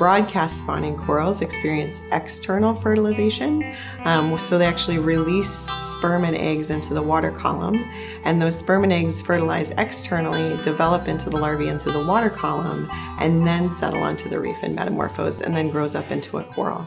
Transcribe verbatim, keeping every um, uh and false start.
broadcast spawning corals experience external fertilization, um, so they actually release sperm and eggs into the water column, and those sperm and eggs fertilize externally, develop into the larvae into the water column, and then settle onto the reef and metamorphose, and then grows up into a coral.